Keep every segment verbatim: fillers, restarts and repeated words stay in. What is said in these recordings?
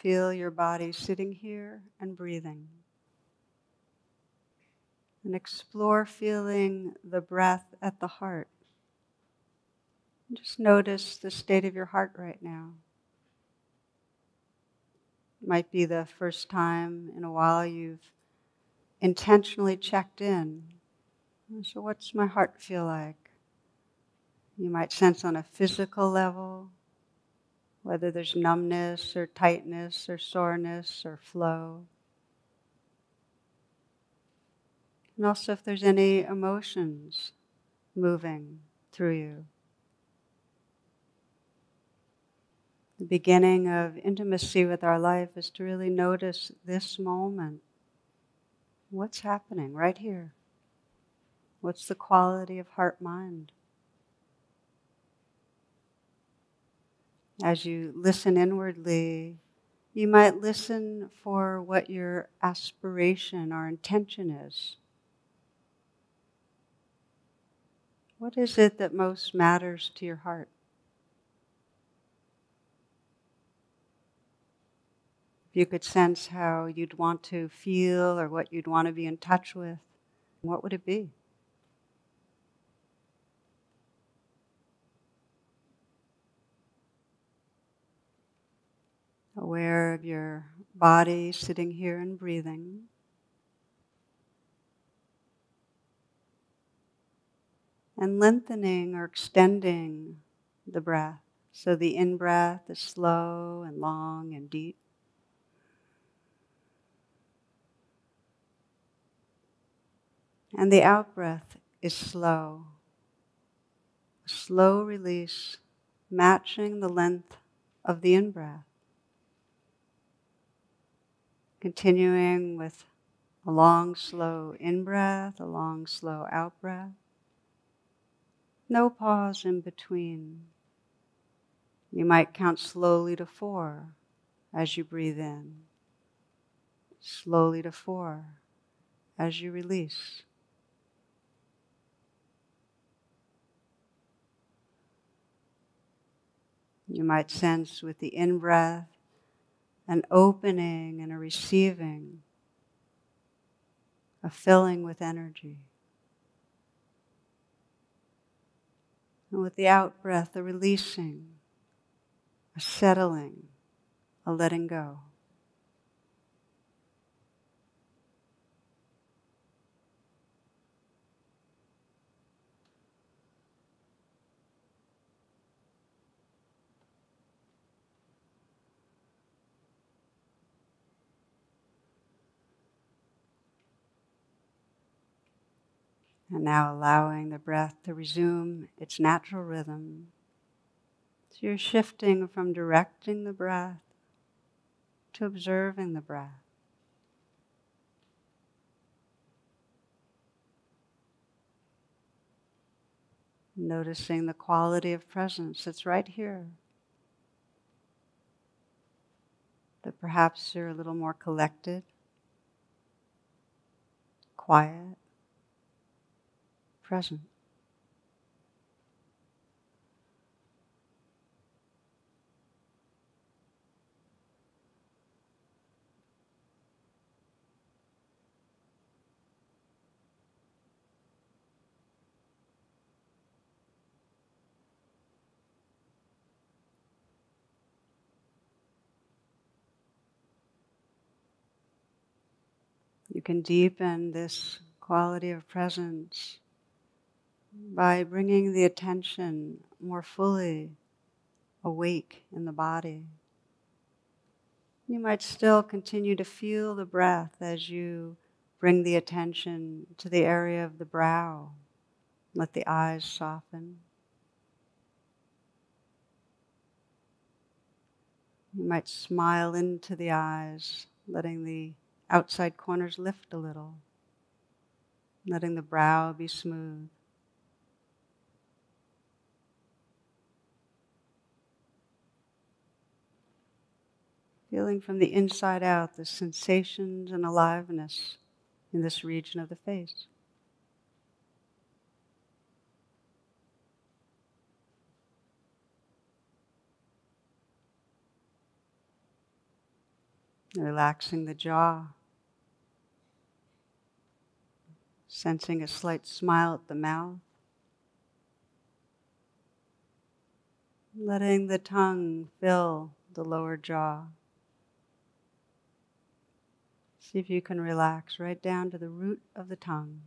Feel your body sitting here and breathing. And explore feeling the breath at the heart. And just notice the state of your heart right now. It might be the first time in a while you've intentionally checked in. So what's my heart feel like? You might sense on a physical level, whether there's numbness or tightness or soreness or flow. And also if there's any emotions moving through you. The beginning of intimacy with our life is to really notice this moment. What's happening right here? What's the quality of heart-mind? As you listen inwardly, you might listen for what your aspiration or intention is. What is it that most matters to your heart? If you could sense how you'd want to feel or what you'd want to be in touch with, what would it be? Aware of your body sitting here and breathing. And lengthening or extending the breath. So the in-breath is slow and long and deep. And the out-breath is slow. A slow release matching the length of the in-breath. Continuing with a long, slow in-breath, a long, slow out-breath. No pause in between. You might count slowly to four as you breathe in. Slowly to four as you release. You might sense with the in-breath an opening and a receiving, a filling with energy. And with the out-breath, a releasing, a settling, a letting go. And now allowing the breath to resume its natural rhythm. So you're shifting from directing the breath to observing the breath. Noticing the quality of presence that's right here. That perhaps you're a little more collected, quiet, present. You can deepen this quality of presence by bringing the attention more fully awake in the body. You might still continue to feel the breath as you bring the attention to the area of the brow. Let the eyes soften. You might smile into the eyes, letting the outside corners lift a little, letting the brow be smooth. Feeling from the inside out the sensations and aliveness in this region of the face. Relaxing the jaw. Sensing a slight smile at the mouth. Letting the tongue fill the lower jaw. See if you can relax right down to the root of the tongue.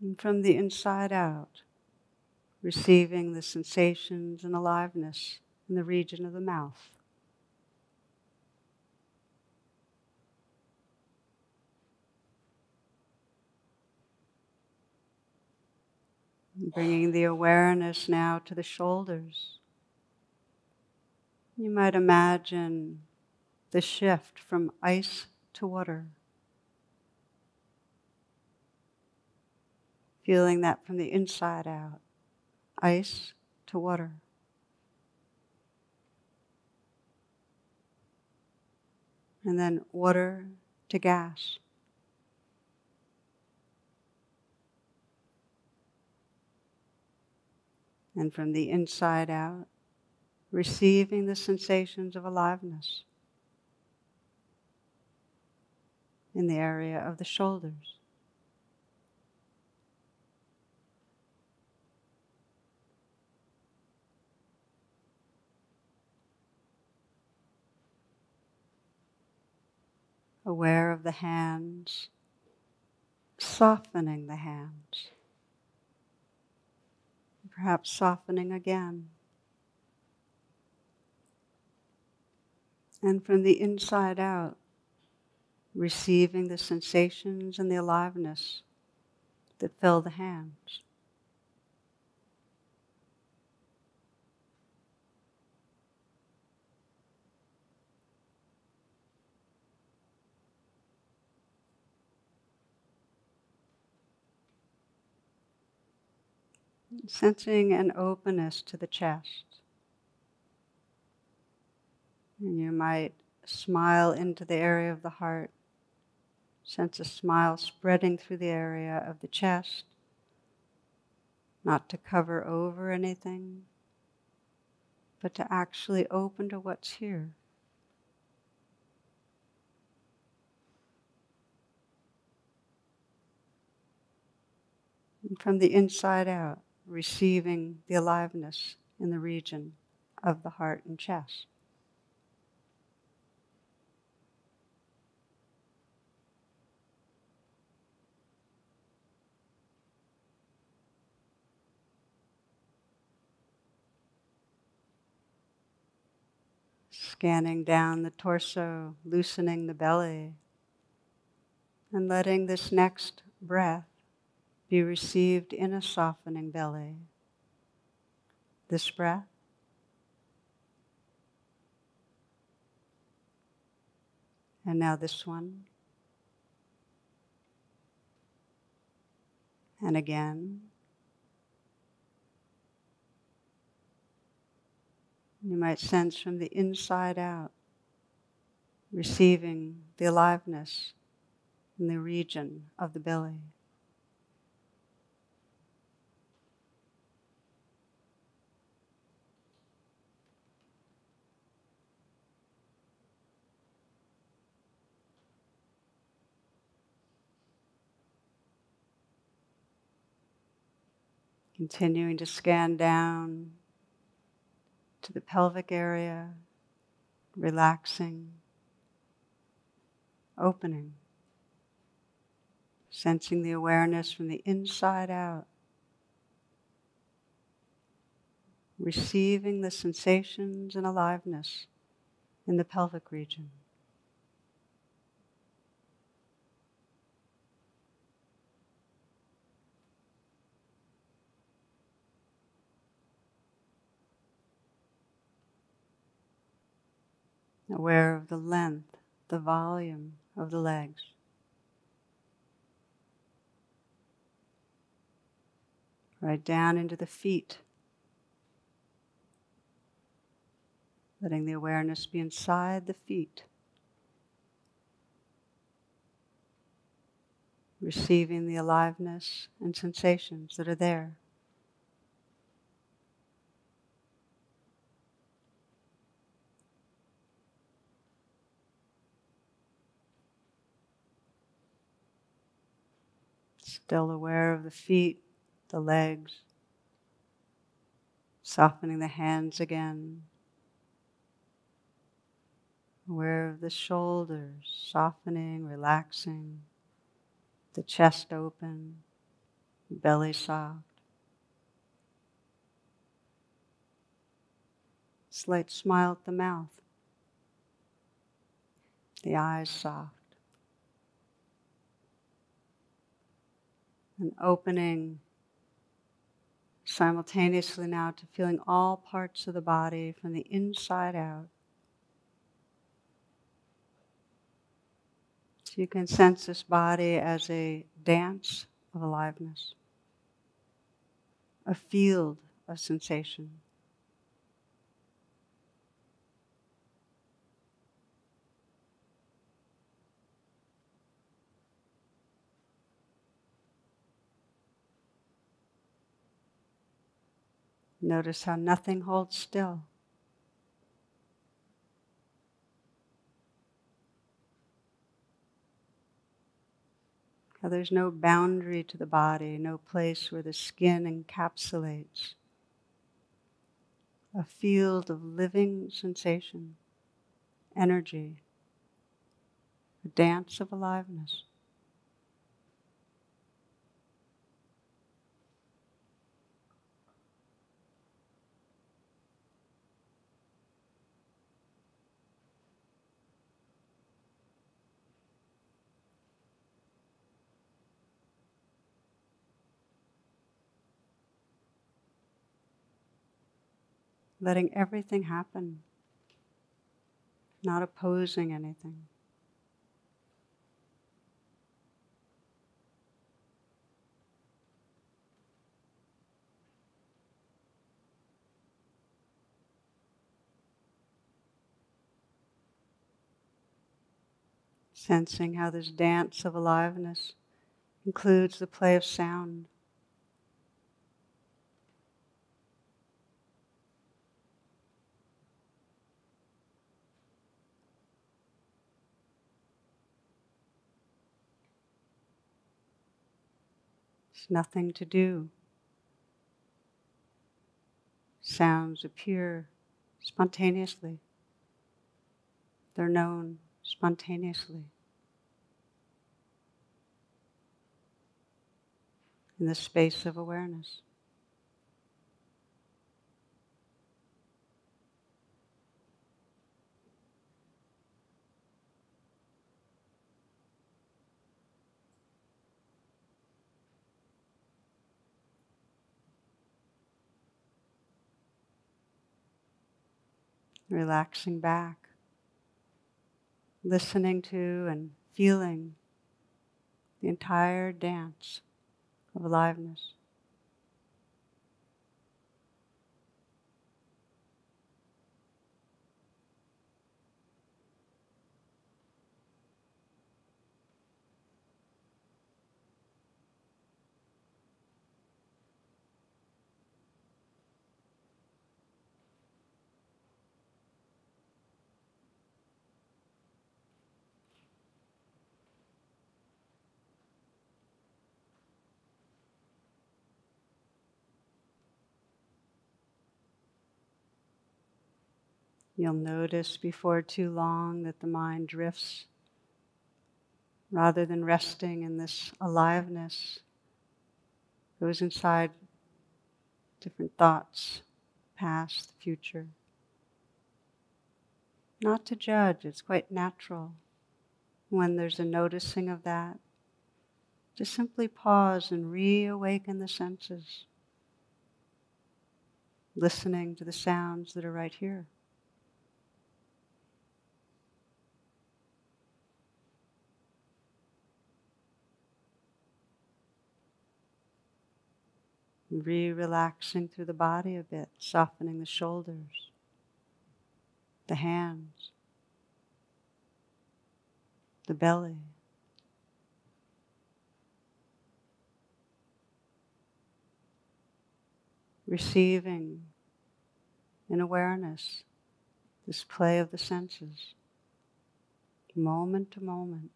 And from the inside out, receiving the sensations and aliveness in the region of the mouth. And bringing the awareness now to the shoulders. You might imagine the shift from ice to water. Feeling that from the inside out, ice to water. And then water to gas. And from the inside out, receiving the sensations of aliveness in the area of the shoulders. Aware of the hands, softening the hands, perhaps softening again. And from the inside out, receiving the sensations and the aliveness that fill the hands. Sensing an openness to the chest. And you might smile into the area of the heart. Sense a smile spreading through the area of the chest, not to cover over anything, but to actually open to what's here. And from the inside out, receiving the aliveness in the region of the heart and chest. Scanning down the torso, loosening the belly, and letting this next breath be received in a softening belly. This breath. And now this one. And again. You might sense from the inside out, receiving the aliveness in the region of the belly. Continuing to scan down to the pelvic area, relaxing, opening, sensing the awareness from the inside out, receiving the sensations and aliveness in the pelvic region. Aware of the length, the volume of the legs. Right down into the feet. Letting the awareness be inside the feet. Receiving the aliveness and sensations that are there. Still aware of the feet, the legs, softening the hands again. Aware of the shoulders, softening, relaxing, the chest open, belly soft. Slight smile at the mouth, the eyes soft. And opening simultaneously now to feeling all parts of the body from the inside out. So you can sense this body as a dance of aliveness, a field of sensation. Notice how nothing holds still. How there's no boundary to the body, no place where the skin encapsulates. A field of living sensation, energy, a dance of aliveness. Letting everything happen, not opposing anything. Sensing how this dance of aliveness includes the play of sound. Nothing to do. Sounds appear spontaneously. They're known spontaneously. In the space of awareness. Relaxing back, listening to and feeling the entire dance of aliveness. You'll notice before too long that the mind drifts. Rather than resting in this aliveness, it goes inside different thoughts, past, future. Not to judge, it's quite natural. When there's a noticing of that, just simply pause and reawaken the senses, listening to the sounds that are right here. Re-relaxing through the body a bit, softening the shoulders, the hands, the belly. Receiving in awareness this play of the senses, moment to moment.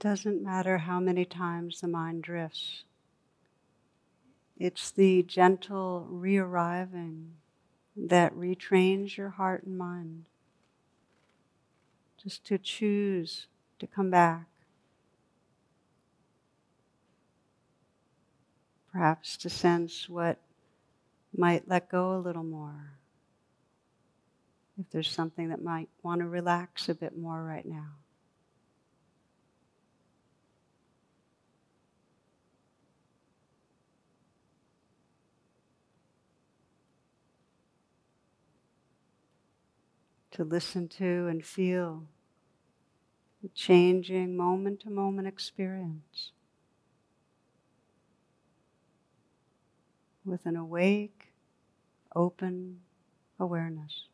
Doesn't matter how many times the mind drifts. It's the gentle re-arriving that retrains your heart and mind just to choose to come back. Perhaps to sense what might let go a little more. If there's something that might want to relax a bit more right now. To listen to and feel the changing moment-to-moment experience with an awake, open awareness.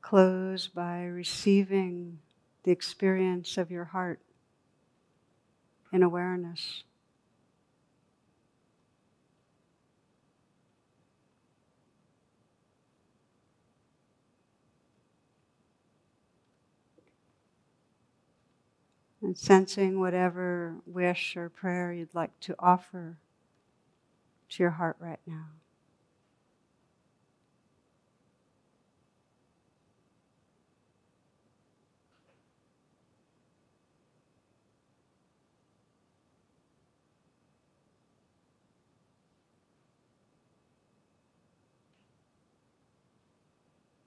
Close by receiving the experience of your heart in awareness. And sensing whatever wish or prayer you'd like to offer to your heart right now.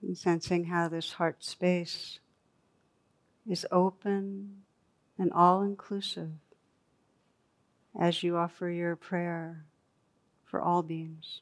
And sensing how this heart space is open and all-inclusive as you offer your prayer for all beings.